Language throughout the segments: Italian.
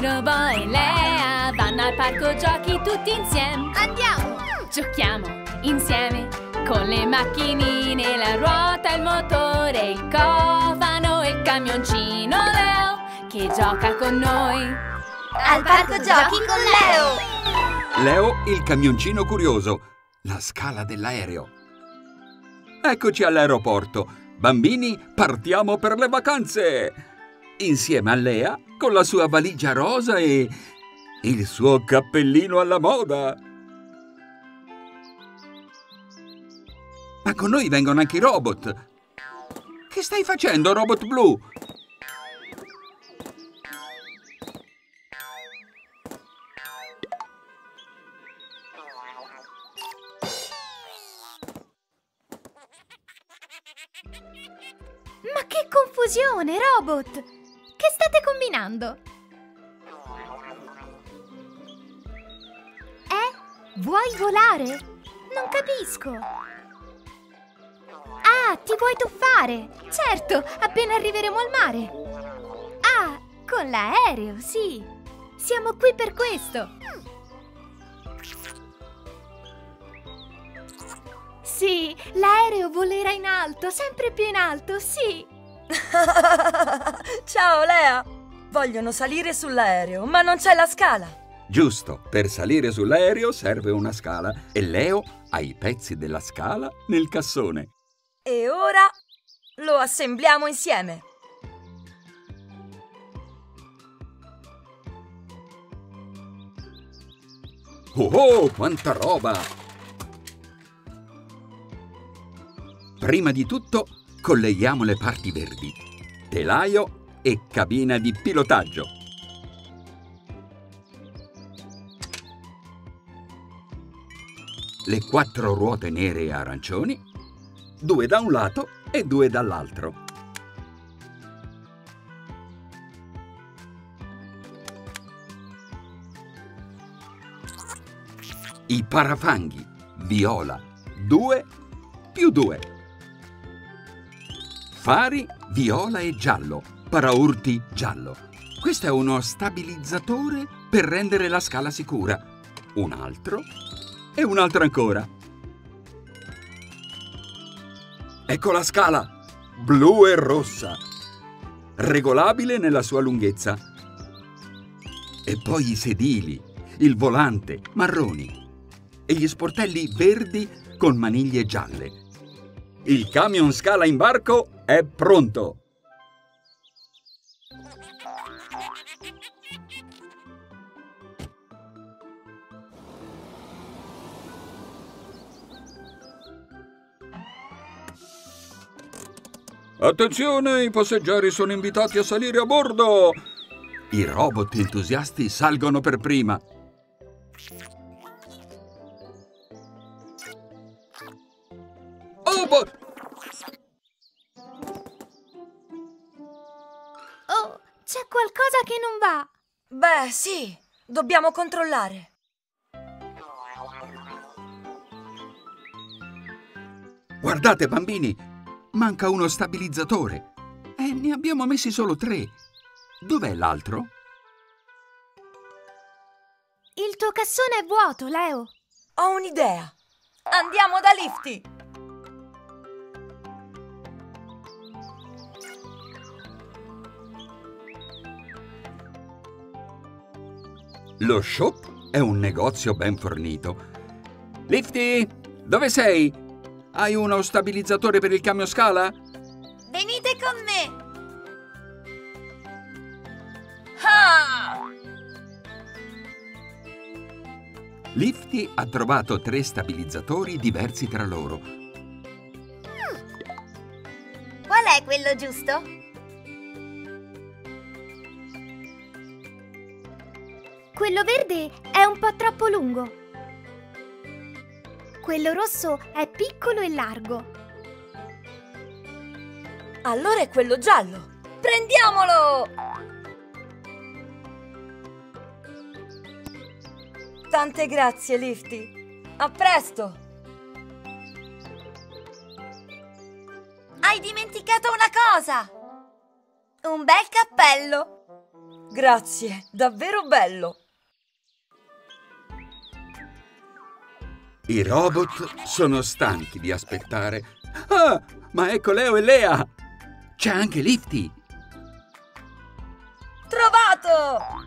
Robo e Lea vanno al parco giochi tutti insieme. Andiamo! Giochiamo insieme con le macchinine, la ruota, il motore, il cofano e il camioncino Leo che gioca con noi. Al parco giochi con Leo! Leo il camioncino curioso, la scala dell'aereo. Eccoci all'aeroporto. Bambini, partiamo per le vacanze! Insieme a Lea con la sua valigia rosa e il suo cappellino alla moda. Ma con noi vengono anche i robot. Che stai facendo, robot blu? Ma che confusione, robot! Che state combinando? Vuoi volare? Non capisco. Ah, ti vuoi tuffare? Certo, appena arriveremo al mare. Ah, con l'aereo, sì. Siamo qui per questo. Sì, l'aereo volerà in alto, sempre più in alto, sì. Ciao Lea! Vogliono salire sull'aereo, ma non c'è la scala! Giusto, per salire sull'aereo serve una scala e Leo ha i pezzi della scala nel cassone. E ora lo assembliamo insieme! Oh, quanta roba! Prima di tutto colleghiamo le parti verdi, telaio e cabina di pilotaggio. Le quattro ruote nere e arancioni, due da un lato e due dall'altro. I parafanghi, viola, 2 più 2. Fari, viola e giallo, paraurti giallo. Questo è uno stabilizzatore per rendere la scala sicura. Un altro e un altro ancora. Ecco la scala, blu e rossa, regolabile nella sua lunghezza. E poi i sedili, il volante, marroni, e gli sportelli verdi con maniglie gialle. Il camion scala imbarco è pronto! Attenzione, i passeggeri sono invitati a salire a bordo! I robot entusiasti salgono per prima. Oh, c'è qualcosa che non va. Beh, sì, dobbiamo controllare. Guardate, bambini, manca uno stabilizzatore. E ne abbiamo messi solo 3. Dov'è l'altro? Il tuo cassone è vuoto, Leo. Ho un'idea. Andiamo da Lifty. Lo shop è un negozio ben fornito. Lifty, dove sei? Hai uno stabilizzatore per il camion scala? Venite con me! Ah! Lifty ha trovato 3 stabilizzatori diversi tra loro. Qual è quello giusto? Quello verde è un po' troppo lungo. Quello rosso è piccolo e largo. Allora è quello giallo. Prendiamolo! Tante grazie, Lifty. A presto! Hai dimenticato una cosa! Un bel cappello! Grazie, davvero bello! I robot sono stanchi di aspettare. Ah, ma ecco Leo e Lea! C'è anche Lifty! Trovato!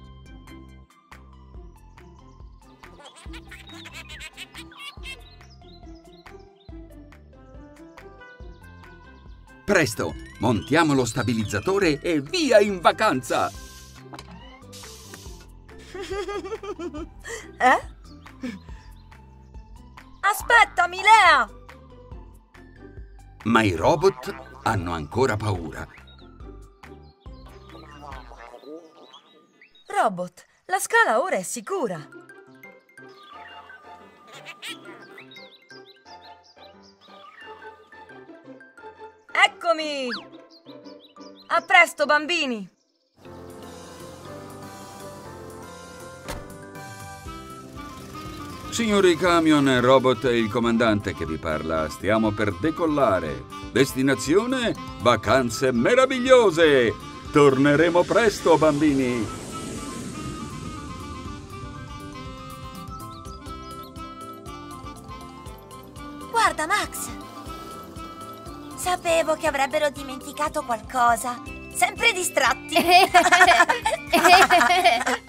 Presto, montiamo lo stabilizzatore e via in vacanza! Aspettami, Lea! Ma i robot hanno ancora paura. Robot, la scala ora è sicura. Eccomi! A presto, bambini! Signori camion e robot, il comandante che vi parla. Stiamo per decollare. Destinazione? Vacanze meravigliose! Torneremo presto, bambini! Guarda, Max! Sapevo che avrebbero dimenticato qualcosa. Sempre distratti!